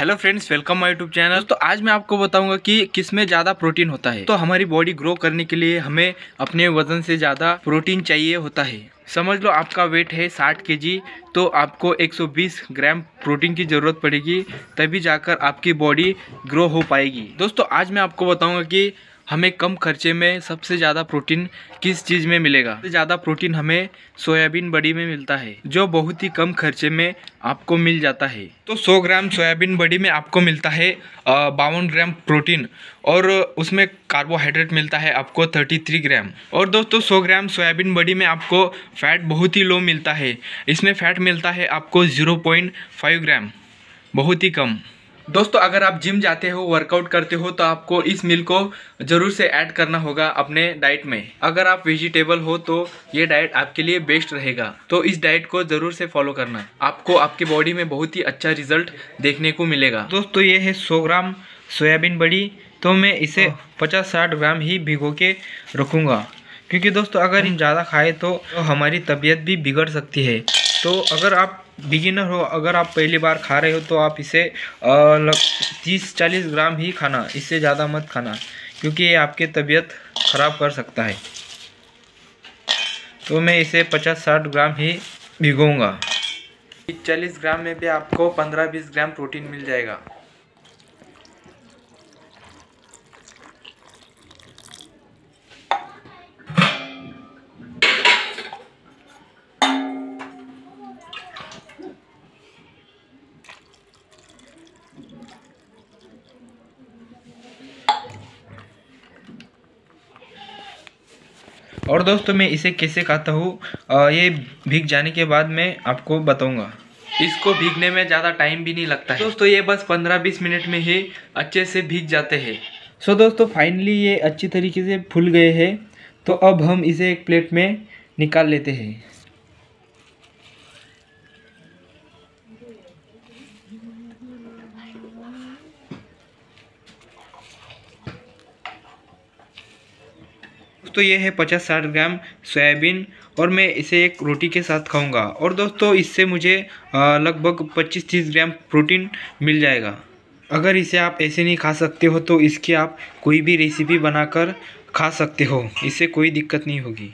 Hello friends, welcome my YouTube channel. तो आज मैं आपको बताऊंगा कि किस में ज़्यादा प्रोटीन होता है। तो हमारी बॉडी ग्रो करने के लिए हमें अपने वजन से ज़्यादा प्रोटीन चाहिए होता है। समझ लो आपका वेट है 60 केजी, तो आपको 120 ग्राम प्रोटीन की ज़रूरत पड़ेगी, तभी जाकर आपकी बॉडी ग्रो हो पाएगी। दोस्तों, आज मैं आपको बताऊँगा कि हमें कम खर्चे में सबसे ज़्यादा प्रोटीन किस चीज़ में मिलेगा। सबसे ज़्यादा प्रोटीन हमें सोयाबीन बड़ी में मिलता है, जो बहुत ही कम खर्चे में आपको मिल जाता है। तो 100 ग्राम सोयाबीन बड़ी में आपको मिलता है 52 ग्राम प्रोटीन, और उसमें कार्बोहाइड्रेट मिलता है आपको 33 ग्राम। और दोस्तों, 100 ग्राम सोयाबीन बड़ी में आपको फैट बहुत ही लो मिलता है, इसमें फैट मिलता है आपको 0.5 ग्राम, बहुत ही कम। दोस्तों, अगर आप जिम जाते हो, वर्कआउट करते हो, तो आपको इस मील को ज़रूर से ऐड करना होगा अपने डाइट में। अगर आप वेजिटेबल हो तो ये डाइट आपके लिए बेस्ट रहेगा। तो इस डाइट को ज़रूर से फॉलो करना, आपको आपके बॉडी में बहुत ही अच्छा रिजल्ट देखने को मिलेगा। दोस्तों, ये है 100 ग्राम सोयाबीन बड़ी। तो मैं इसे 50-60 ग्राम ही भिगो के रखूँगा, क्योंकि दोस्तों अगर हम ज़्यादा खाएँ तो हमारी तबीयत भी बिगड़ सकती है। तो अगर आप बिगिनर हो, अगर आप पहली बार खा रहे हो, तो आप इसे 30-40 ग्राम ही खाना, इससे ज़्यादा मत खाना, क्योंकि ये आपकी तबीयत ख़राब कर सकता है। तो मैं इसे 50-60 ग्राम ही भिगोऊंगा। 40 ग्राम में भी आपको 15-20 ग्राम प्रोटीन मिल जाएगा। और दोस्तों, मैं इसे कैसे खाता हूँ, ये भीग जाने के बाद मैं आपको बताऊँगा। इसको भीगने में ज़्यादा टाइम भी नहीं लगता है दोस्तों, ये बस 15-20 मिनट में ही अच्छे से भीग जाते हैं। सो दोस्तों, फाइनली ये अच्छी तरीके से फूल गए हैं। तो अब हम इसे एक प्लेट में निकाल लेते हैं। तो ये है 50-60 ग्राम सोयाबीन, और मैं इसे एक रोटी के साथ खाऊंगा। और दोस्तों, इससे मुझे लगभग 25-30 ग्राम प्रोटीन मिल जाएगा। अगर इसे आप ऐसे नहीं खा सकते हो तो इसकी आप कोई भी रेसिपी बनाकर खा सकते हो, इससे कोई दिक्कत नहीं होगी।